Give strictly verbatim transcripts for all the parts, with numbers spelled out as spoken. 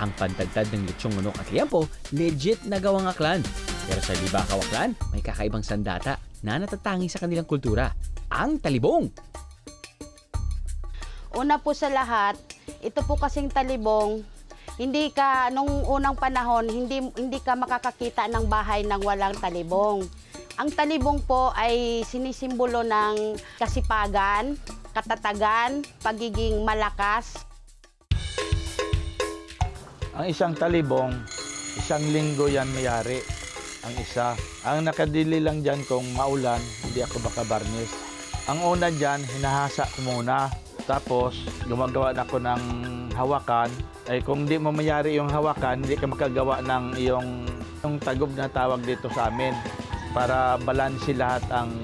Ang pantagtad ng Litson Unok at Kiampo, legit na gawang Aklan. Pero sa Libacao, Aklan, may kakaibang sandata na natatangi sa kanilang kultura, ang talibong. Una po sa lahat, ito po kasing talibong, hindi ka, nung unang panahon, hindi, hindi ka makakakita ng bahay ng walang talibong. Ang talibong po ay sinisimbolo ng kasipagan, katatagan, pagiging malakas. Ang isang talibong, isang linggo yan mayari. Ang isa, ang nakadili lang dyan kung maulan, hindi ako makabarnis. Ang una dyan, hinahasa ko muna. Tapos, gumagawa na ako ng hawakan. Eh, kung hindi mo mayari yung hawakan, hindi ka makagawa ng iyong yung tagob na tawag dito sa amin para balansi lahat ang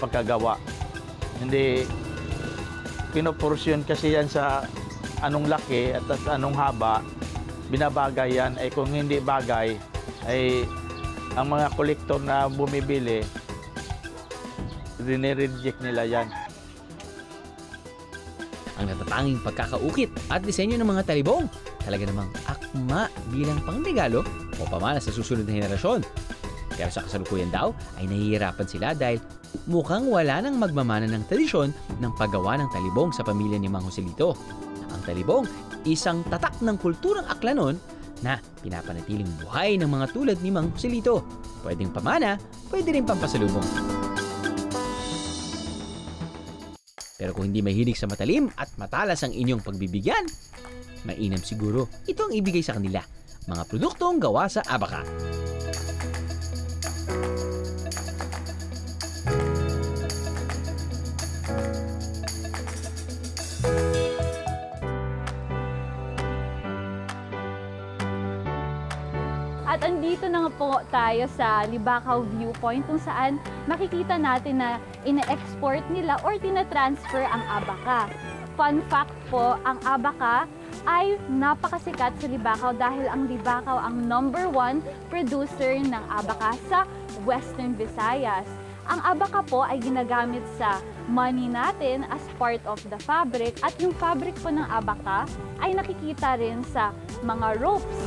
pagkagawa. Hindi, pinoporsyon kasi yan sa anong laki at anong haba. Binabagay yan, ay kung hindi bagay, ay ang mga kolektor na bumibili, dinireject nila yan. Ang natatanging pagkakaukit at disenyo ng mga talibong, talaga namang akma bilang pangregalo o pamana sa susunod na henerasyon. Pero sa kasalukuyan daw, ay nahihirapan sila dahil mukhang wala nang magmamana ng tradisyon ng paggawa ng talibong sa pamilya ni Mang Joselito. Ang talibong, isang tatak ng kulturang Aklanon na pinapanatiling buhay ng mga tulad ni Mang Joselito. Pwedeng pamana, pwede rin pampasalubong. Pero kung hindi mahilig sa matalim at matalas ang inyong pagbibigyan, mainam siguro ito ang ibigay sa kanila, mga produktong gawa sa abaca. At andito na nga po tayo sa Libacao viewpoint kung saan makikita natin na ina-export nila or tina-transfer ang abaca. Fun fact po, ang abaca ay napakasikat sa Libacao dahil ang Libacao ang number one producer ng abaca sa Western Visayas. Ang abaca po ay ginagamit sa money natin as part of the fabric at yung fabric po ng abaca ay nakikita rin sa mga ropes.